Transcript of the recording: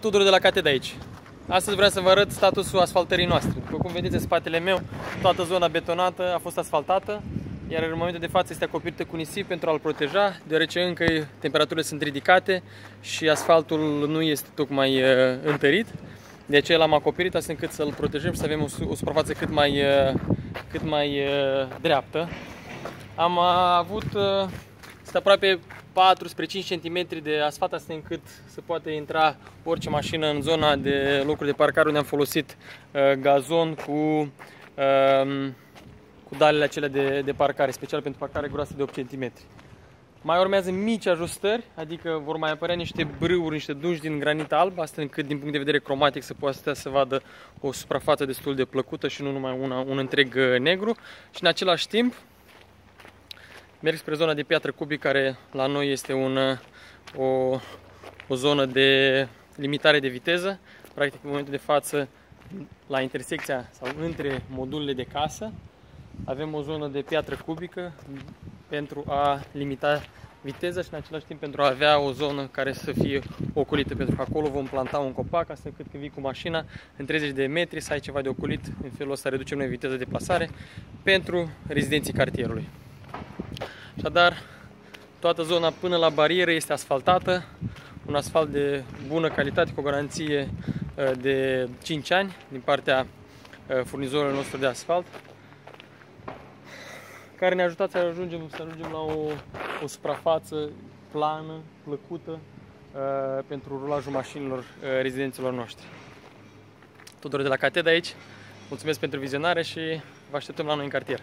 Tudor de la Catted aici. Astăzi vreau să vă arăt statusul asfaltării noastre. După cum vedeți în spatele meu, toată zona betonată a fost asfaltată, iar în momentul de față este acoperită cu nisip pentru a-l proteja, deoarece încă temperaturile sunt ridicate și asfaltul nu este tocmai întărit. De aceea l-am acoperit astfel încât să-l protejăm și să avem o suprafață cât mai dreaptă. Am avut aproape 4-5 cm de asfalt, astfel încât să poată intra orice mașină în zona de locuri de parcare, unde am folosit gazon cu dalele acelea de parcare, special pentru parcare groasă de 8 cm. Mai urmează mici ajustări, adică vor mai apărea niște brâuri, niște dungi din granit alb, astfel încât din punct de vedere cromatic să poată să vadă o suprafață destul de plăcută și nu numai un întreg negru. Și în același timp merg spre zona de piatră cubic, care la noi este o zonă de limitare de viteză. Practic, în momentul de față, la intersecția sau între modulele de casă, avem o zonă de piatră cubică pentru a limita viteza și în același timp pentru a avea o zonă care să fie ocolită, pentru că acolo vom planta un copac, astfel încât când vii cu mașina, în 30 de metri să ai ceva de ocolit. În felul ăsta reducem noi viteza de plasare pentru rezidenții cartierului. Așadar, toată zona până la barieră este asfaltată, un asfalt de bună calitate, cu o garanție de 5 ani din partea furnizorului nostru de asfalt, care ne-a ajutat să ajungem la o suprafață plană, plăcută pentru rulajul mașinilor rezidenților noștri. Tudor de la Catted aici, mulțumesc pentru vizionare și vă așteptăm la noi în cartier.